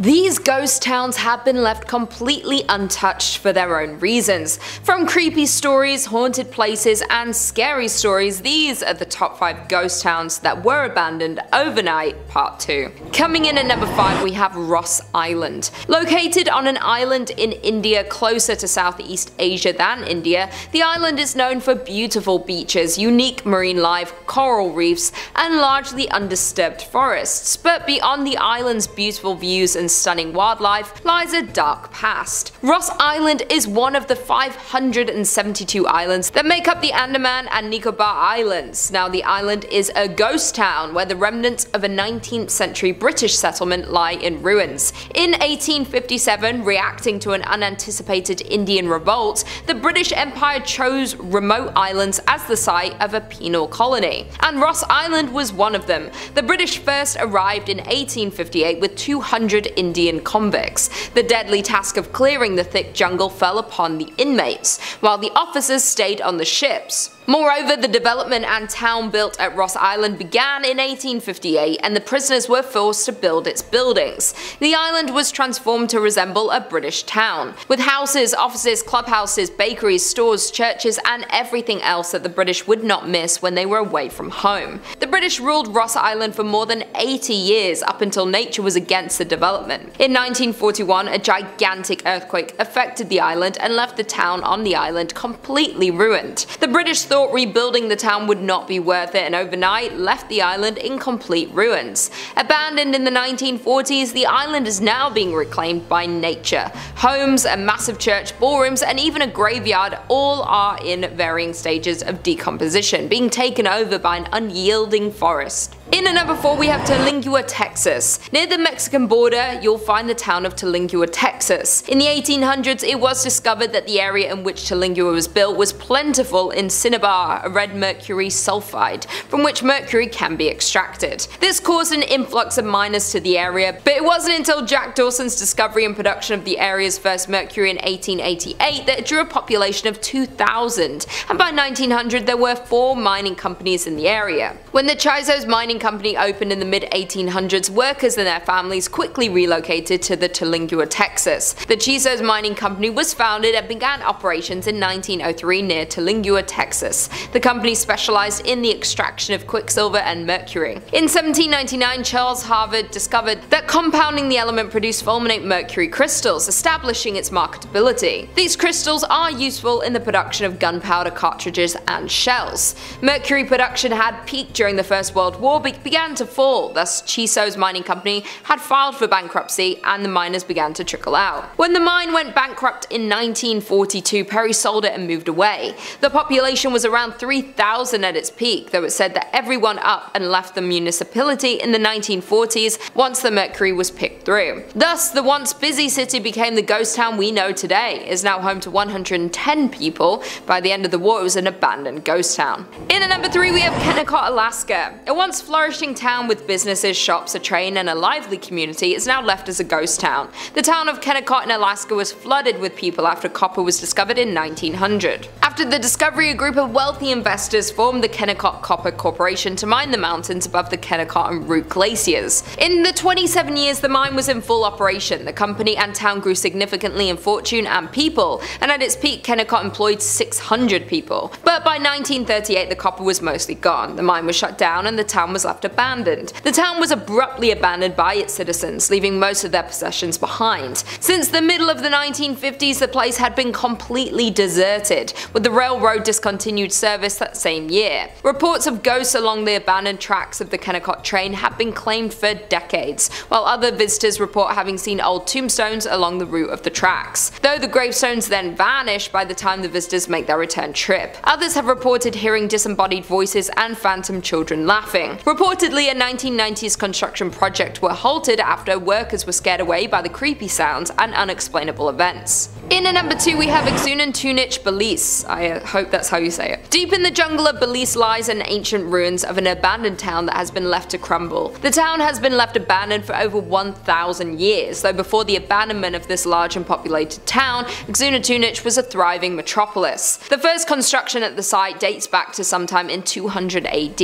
These ghost towns have been left completely untouched for their own reasons. From creepy stories, haunted places, and scary stories, these are the top 5 ghost towns that were abandoned overnight, part 2. Coming in at number 5 we have Ross Island. Located on an island in India closer to Southeast Asia than India, the island is known for beautiful beaches, unique marine life, coral reefs, and largely undisturbed forests. But beyond the island's beautiful views and stunning wildlife lies a dark past. Ross Island is one of the 572 islands that make up the Andaman and Nicobar Islands. Now, the island is a ghost town where the remnants of a 19th century British settlement lie in ruins. In 1857, reacting to an unanticipated Indian revolt, the British Empire chose remote islands as the site of a penal colony, and Ross Island was one of them. The British first arrived in 1858 with 200 Indian convicts. The deadly task of clearing the thick jungle fell upon the inmates, while the officers stayed on the ships. Moreover, the development and town built at Ross Island began in 1858, and the prisoners were forced to build its buildings. The island was transformed to resemble a British town, with houses, offices, clubhouses, bakeries, stores, churches, and everything else that the British would not miss when they were away from home. The British ruled Ross Island for more than 80 years, up until nature was against the development. In 1941, a gigantic earthquake affected the island and left the town on the island completely ruined. The British thought rebuilding the town would not be worth it, and overnight left the island in complete ruins. Abandoned in the 1940s, the island is now being reclaimed by nature. Homes, a massive church, ballrooms, and even a graveyard all are in varying stages of decomposition, being taken over by an unyielding forest. In at number 4 we have Terlingua, Texas. Near the Mexican border you'll find the town of Terlingua, Texas. In the 1800s it was discovered that the area in which Terlingua was built was plentiful in cinnabar, a red mercury sulfide, from which mercury can be extracted. This caused an influx of miners to the area, but it wasn't until Jack Dawson's discovery and production of the area's first mercury in 1888 that it drew a population of 2,000, and by 1900 there were 4 mining companies in the area. When the Chisos Mining Company opened in the mid-1800s, workers and their families quickly relocated to the Terlingua, Texas. The Chisos Mining Company was founded and began operations in 1903 near Terlingua, Texas. The company specialized in the extraction of quicksilver and mercury. In 1799, Charles Harvard discovered that compounding the element produced fulminate mercury crystals, establishing its marketability. These crystals are useful in the production of gunpowder cartridges and shells. Mercury production had peaked during the First World War, began to fall, thus Chisos Mining Company had filed for bankruptcy and the miners began to trickle out. When the mine went bankrupt in 1942, Perry sold it and moved away. The population was around 3,000 at its peak, though it said that everyone up and left the municipality in the 1940s once the mercury was picked through. Thus, the once busy city became the ghost town we know today. It is now home to 110 people. By the end of the war, it was an abandoned ghost town. In at number 3 we have Kennecott, Alaska. It once flourishing town with businesses, shops, a train, and a lively community, is now left as a ghost town. The town of Kennecott in Alaska was flooded with people after copper was discovered in 1900. After the discovery, a group of wealthy investors formed the Kennecott Copper Corporation to mine the mountains above the Kennecott and Root glaciers. In the 27 years the mine was in full operation, the company and town grew significantly in fortune and people, and at its peak Kennecott employed 600 people. But by 1938 the copper was mostly gone, the mine was shut down, and the town was left abandoned. The town was abruptly abandoned by its citizens, leaving most of their possessions behind. Since the middle of the 1950s, the place had been completely deserted, with the railroad discontinued service that same year. Reports of ghosts along the abandoned tracks of the Kennecott train have been claimed for decades, while other visitors report having seen old tombstones along the route of the tracks, though the gravestones then vanish by the time the visitors make their return trip. Others have reported hearing disembodied voices and phantom children laughing. Reportedly, a 1990s construction project were halted after workers were scared away by the creepy sounds and unexplainable events. In at number 2 we have Xunantunich, Belize. I hope that's how you say it. Deep in the jungle of Belize lies an ancient ruins of an abandoned town that has been left to crumble. The town has been left abandoned for over 1,000 years, though before the abandonment of this large and populated town, Xunantunich was a thriving metropolis. The first construction at the site dates back to sometime in 200 AD,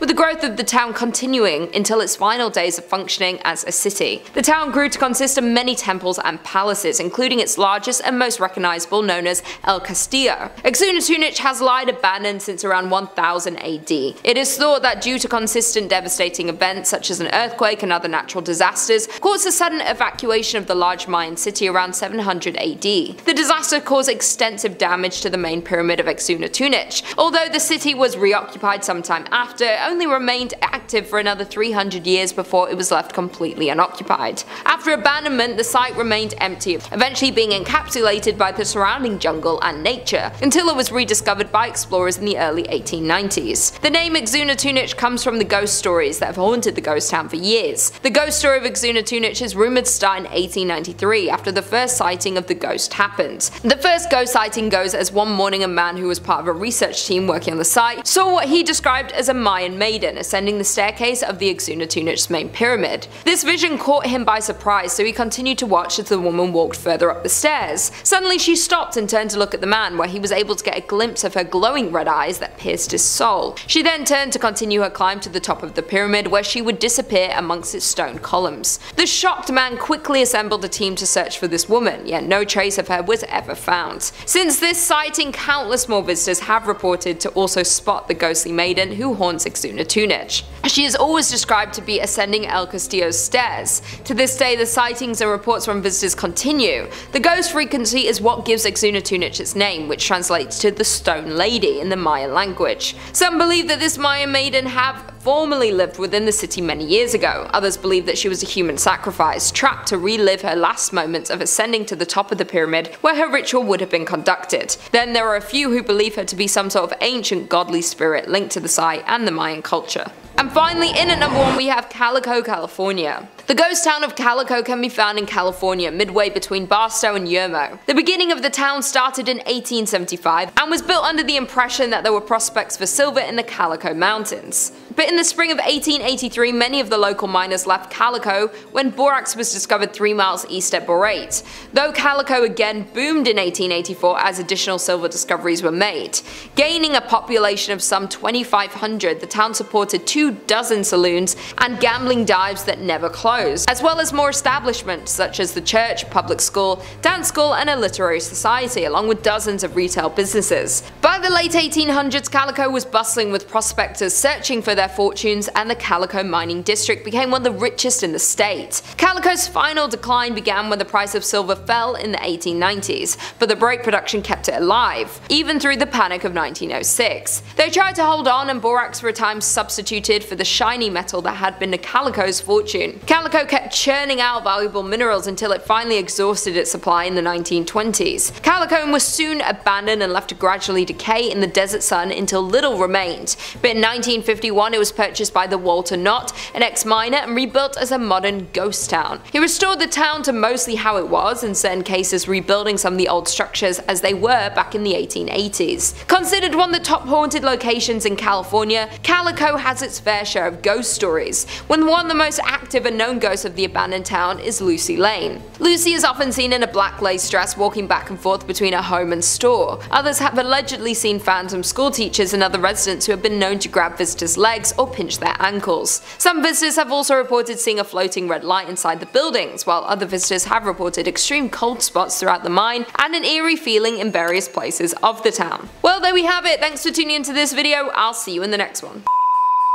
with the growth of the town continuing until its final days of functioning as a city. The town grew to consist of many temples and palaces, including its largest and most recognizable known as El Castillo. Xunantunich has lied abandoned since around 1000 AD. It is thought that due to consistent devastating events such as an earthquake and other natural disasters, caused the sudden evacuation of the large Mayan city around 700 AD. The disaster caused extensive damage to the main pyramid of Xunantunich. Although the city was reoccupied sometime after, it only remained active for another 300 years before it was left completely unoccupied. After abandonment, the site remained empty, eventually being encapsulated by the surrounding jungle and nature, until it was rediscovered by explorers in the early 1890s. The name Xunantunich comes from the ghost stories that have haunted the ghost town for years. The ghost story of Xunantunich is rumoured to start in 1893, after the first sighting of the ghost happened. The first ghost sighting goes as one morning a man who was part of a research team working on the site saw what he described as a Mayan maiden ascending the staircase of the Xunantunich main pyramid. This vision caught him by surprise, so he continued to watch as the woman walked further up the stairs. Suddenly she stopped and turned to look at the man, where he was able to get a glimpse of her glowing red eyes that pierced his soul. She then turned to continue her climb to the top of the pyramid, where she would disappear amongst its stone columns. The shocked man quickly assembled a team to search for this woman, yet no trace of her was ever found. Since this sighting, countless more visitors have reported to also spot the ghostly maiden who haunts Xunantunich. She is always described to be ascending El Castillo's stairs. To this day, the sightings and reports from visitors continue. The ghost frequency is what gives Xunantunich its name, which translates to the Stone Lady in the Mayan language. Some believe that this Mayan maiden have formerly lived within the city many years ago. Others believe that she was a human sacrifice, trapped to relive her last moments of ascending to the top of the pyramid where her ritual would have been conducted. Then there are a few who believe her to be some sort of ancient godly spirit linked to the site and the Mayan culture. And finally, in at number 1 we have Calico, California. The ghost town of Calico can be found in California, midway between Barstow and Yermo. The beginning of the town started in 1875 and was built under the impression that there were prospects for silver in the Calico Mountains. But in the spring of 1883, many of the local miners left Calico when borax was discovered 3 miles east at Borate, though Calico again boomed in 1884 as additional silver discoveries were made. Gaining a population of some 2,500, the town supported 2 dozen saloons and gambling dives that never closed, as well as more establishments such as the church, public school, dance school and a literary society, along with dozens of retail businesses. By the late 1800s, Calico was bustling with prospectors searching for their fortunes, and the Calico mining district became one of the richest in the state. Calico's final decline began when the price of silver fell in the 1890s, but the borate production kept it alive, even through the panic of 1906. They tried to hold on, and borax for a time substituted for the shiny metal that had been Calico's fortune. Calico kept churning out valuable minerals until it finally exhausted its supply in the 1920s. Calico was soon abandoned and left to gradually decay in the desert sun until little remained, but in 1951 it was purchased by the Walter Knott, an ex-miner, and rebuilt as a modern ghost town. He restored the town to mostly how it was, in certain cases rebuilding some of the old structures as they were back in the 1880s. Considered one of the top haunted locations in California, Calico has its fair share of ghost stories, when one of the most active and known ghosts of the abandoned town is Lucy Lane. Lucy is often seen in a black lace dress walking back and forth between her home and store. Others have allegedly seen phantom school teachers and other residents who have been known to grab visitors' legs or pinch their ankles. Some visitors have also reported seeing a floating red light inside the buildings, while other visitors have reported extreme cold spots throughout the mine and an eerie feeling in various places of the town. Well, there we have it. Thanks for tuning into this video. I'll see you in the next one.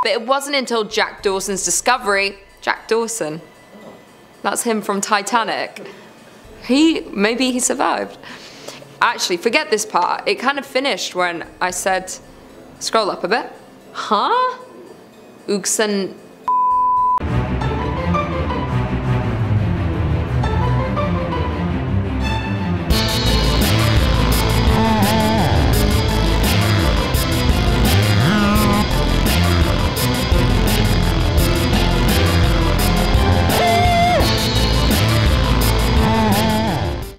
But it wasn't until Jack Dawson's discovery— Jack Dawson, that's him from Titanic. Maybe he survived. Actually, forget this part. It kind of finished when I said, scroll up a bit. Huh? Uxan